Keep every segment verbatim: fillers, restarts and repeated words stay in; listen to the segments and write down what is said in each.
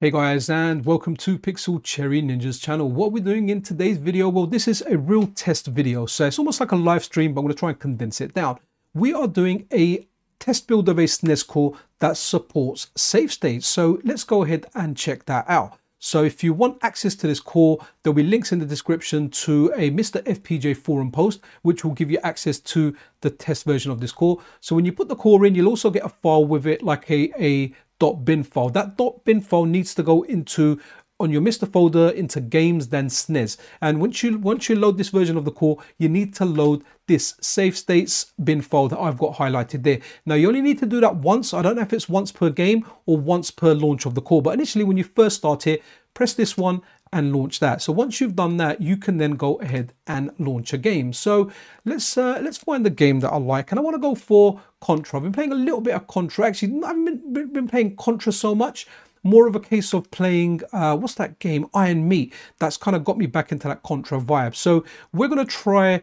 Hey guys, and welcome to Pixel Cherry Ninja's channel. What we're doing in today's video, well, this is a real test video, so it's almost like a live stream, but I'm going to try and condense it down. We are doing a test build of a S N E S core that supports save states, so let's go ahead and check that out. So if you want access to this core, there'll be links in the description to a Mister F P J forum post, which will give you access to the test version of this core. So when you put the core in, you'll also get a file with it, like a... a .bin file. That .bin file needs to go into on your MiSTer folder into games, then S N E S. And once you once you load this version of the core, you need to load this save states bin file that I've got highlighted there. Now you only need to do that once. I don't know if it's once per game or once per launch of the core, but initially when you first start it, press this one and launch that. So once you've done that, you can then go ahead and launch a game. So let's uh, let's find the game that I like, and I want to go for Contra. I've been playing a little bit of Contra. Actually, I haven't been, been playing Contra so much. More of a case of playing, uh, what's that game? Iron Meat. That's kind of got me back into that Contra vibe. So we're gonna try.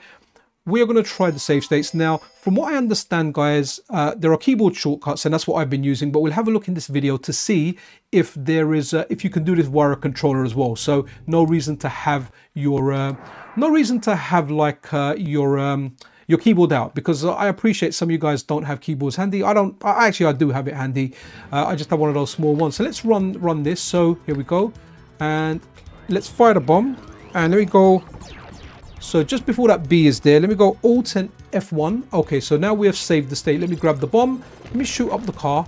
We are going to try the save states. Now, from what I understand, guys, uh, there are keyboard shortcuts, and that's what I've been using, but we'll have a look in this video to see if there is, a, if you can do this via a controller as well. So no reason to have your, uh, no reason to have like uh, your, um, your keyboard out, because I appreciate some of you guys don't have keyboards handy. I don't, I, actually I do have it handy. Uh, I just have one of those small ones. So let's run, run this. So here we go. And let's fire the bomb. And there we go. So just before that B is there, let me go Alt and F one. Okay, so now we have saved the state. Let me grab the bomb. Let me shoot up the car.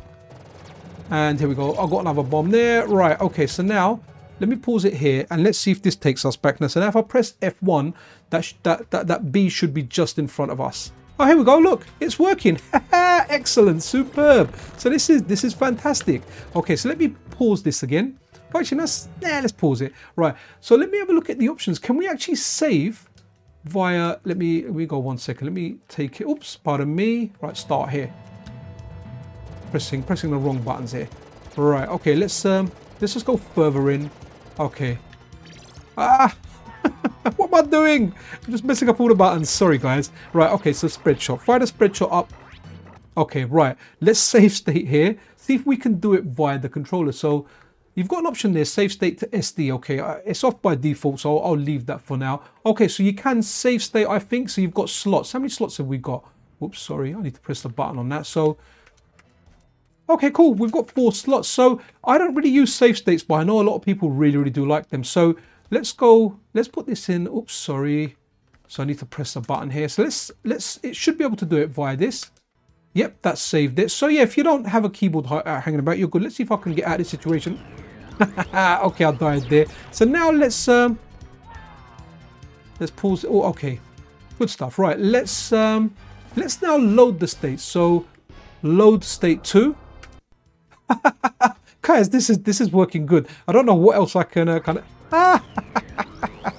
And here we go. I've got another bomb there. Right, okay, so now let me pause it here and let's see if this takes us back. Now, so now if I press F one, that, sh that, that, that B should be just in front of us. Oh, here we go. Look, it's working. Excellent, superb. So this is, this is fantastic. Okay, so let me pause this again. Actually, let's, eh, let's pause it. Right, so let me have a look at the options. Can we actually save via, let me, we go one second, let me take it, oops, pardon me, right, start here, pressing, pressing the wrong buttons here, right, okay, let's, um, let's just go further in, okay, ah, what am I doing, I'm just messing up all the buttons, sorry guys, right, okay, so spreadshot, fire the spreadshot up, okay, right, let's save state here, see if we can do it via the controller, so, you've got an option there, save state to S D. Okay, it's off by default, so I'll, I'll leave that for now. Okay, so you can save state, I think. So you've got slots. How many slots have we got? Whoops, sorry. I need to press the button on that. So, okay, cool. We've got four slots. So I don't really use save states, but I know a lot of people really, really do like them. So let's go. Let's put this in. Oops, sorry. So I need to press the button here. So let's let's. It should be able to do it via this. Yep, that saved it. So yeah, if you don't have a keyboard uh, hanging about, you're good. Let's see if I can get out of this situation. Okay, I died there. So now let's um, let's pause. Oh, okay, good stuff. Right, let's um, let's now load the state. So load state two. Guys, this is this is working good. I don't know what else I can uh, kind of.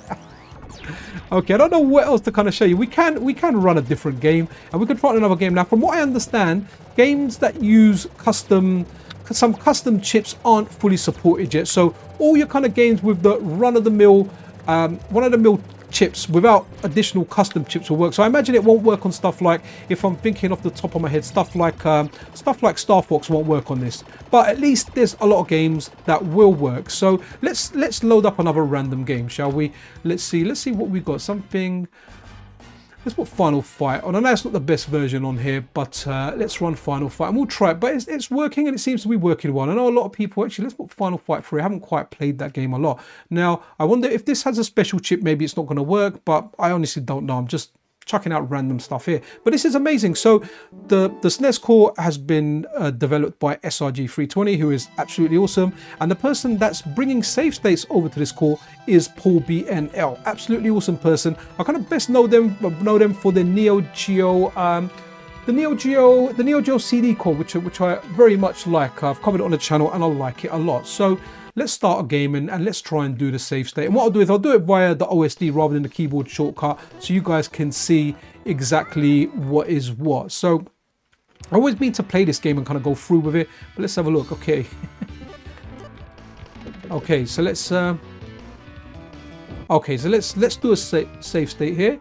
Okay, I don't know what else to kind of show you. We can we can run a different game, and we could run another game now. From what I understand, games that use custom. Some custom chips aren't fully supported yet, so all your kind of games with the run-of-the-mill um, run-of-the-mill chips without additional custom chips will work. So I imagine it won't work on stuff like, if I'm thinking off the top of my head, stuff like um, stuff like Star Fox won't work on this, but at least there's a lot of games that will work. So let's let's load up another random game, shall we? Let's see, let's see what we got. Something, let's put Final Fight on. I know it's not the best version on here, but uh, let's run Final Fight and we'll try it. But it's, it's working, and it seems to be working well. I know a lot of people, actually, let's put Final Fight three. I haven't quite played that game a lot. Now, I wonder if this has a special chip, maybe it's not going to work, but I honestly don't know. I'm just chucking out random stuff here. But this is amazing. So the, the S N E S core has been uh, developed by S R G three twenty, who is absolutely awesome. And the person that's bringing save states over to this core is paul b n l. Absolutely awesome person. I kind of best know them know them for the Neo Geo um, the Neo Geo the Neo Geo C D core, which which I very much like. I've covered it on the channel and I like it a lot. So let's start a game and, and let's try and do the save state. And what I'll do is I'll do it via the O S D rather than the keyboard shortcut, so you guys can see exactly what is what. So I always mean to play this game and kind of go through with it, but let's have a look. Okay. Okay, so let's uh, okay, so let's let's do a sa save state here.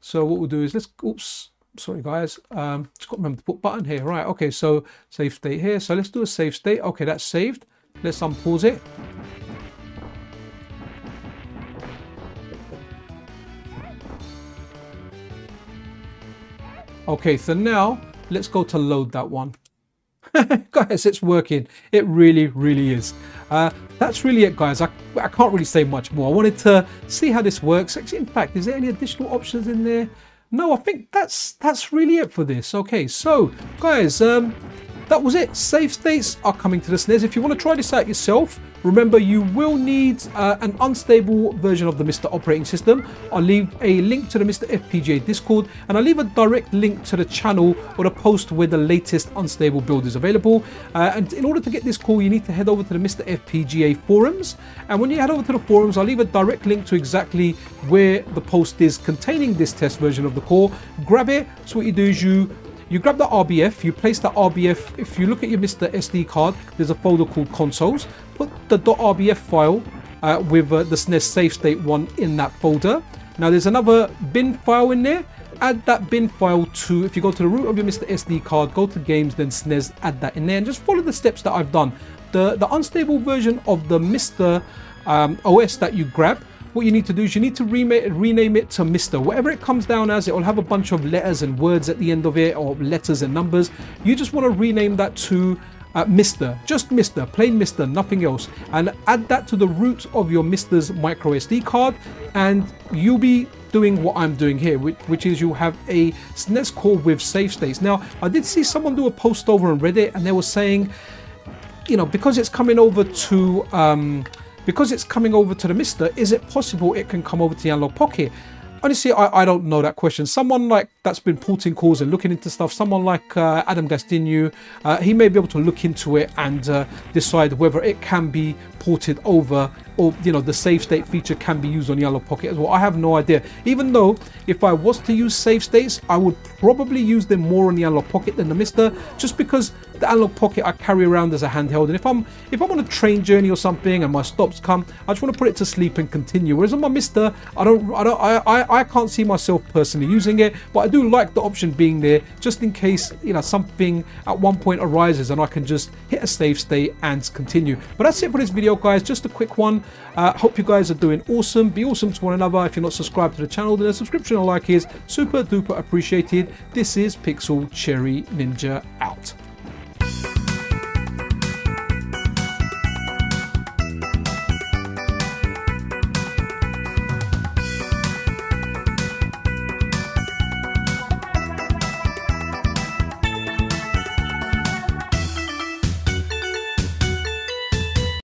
So what we'll do is let's oops, sorry guys, um, just got to remember to put button here. Right, okay, so save state here. So let's do a save state. Okay, that's saved. Let's unpause it. Okay, so now let's go to load that one. Guys, it's working. It really, really is. Uh, that's really it, guys. I, I can't really say much more. I wanted to see how this works. In fact, is there any additional options in there? No, I think that's that's really it for this. Okay, so guys, um, that was it. Save states are coming to the S N E S. If you want to try this out yourself, remember you will need uh, an unstable version of the MiSTer operating system. I'll leave a link to the MiSTer F P J Discord, and I'll leave a direct link to the channel or the post where the latest unstable build is available. Uh, and in order to get this call, you need to head over to the MiSTer F P G A forums. And when you head over to the forums, I'll leave a direct link to exactly where the post is containing this test version of the core. Grab it. So what you do is you You grab the R B F, you place the R B F, if you look at your MiSTer S D card, there's a folder called consoles. Put the .rbf file uh, with uh, the S N E S save state one in that folder. Now there's another bin file in there. Add that bin file to, if you go to the root of your MiSTer S D card, go to games, then S N E S, add that in there, and just follow the steps that I've done. The, the unstable version of the MiSTer um, O S that you grab, what you need to do is you need to rename it to MiSTer. Whatever it comes down as, it will have a bunch of letters and words at the end of it, or letters and numbers. You just want to rename that to uh, MiSTer. Just MiSTer, plain MiSTer, nothing else. And add that to the root of your MiSTer's micro S D card, and you'll be doing what I'm doing here, which, which is you have a S N E S core with save states. Now, I did see someone do a post over on Reddit, and they were saying, you know, because it's coming over to... Um, Because it's coming over to the MiSTer, is it possible it can come over to the Analog Pocket? Honestly, I, I don't know that question. Someone like that's been porting calls and looking into stuff, someone like uh, Adam Gastineau, uh, he may be able to look into it and uh, decide whether it can be ported over, or you know, the save state feature can be used on the Analog Pocket as well. I have no idea. Even though if I was to use save states, I would probably use them more on the Analog Pocket than the MiSTer, just because the Analog Pocket I carry around as a handheld, and if I'm if I'm on a train journey or something and my stops come, I just want to put it to sleep and continue. Whereas on my MiSTer, I don't I don't I I, I can't see myself personally using it, but I do like the option being there just in case, you know, something at one point arises and I can just hit a save state and continue. But that's it for this video, guys. Just a quick one. Uh, hope you guys are doing awesome. Be awesome to one another. If you're not subscribed to the channel, then a subscription or like is super duper appreciated. This is Pixel Cherry Ninja out.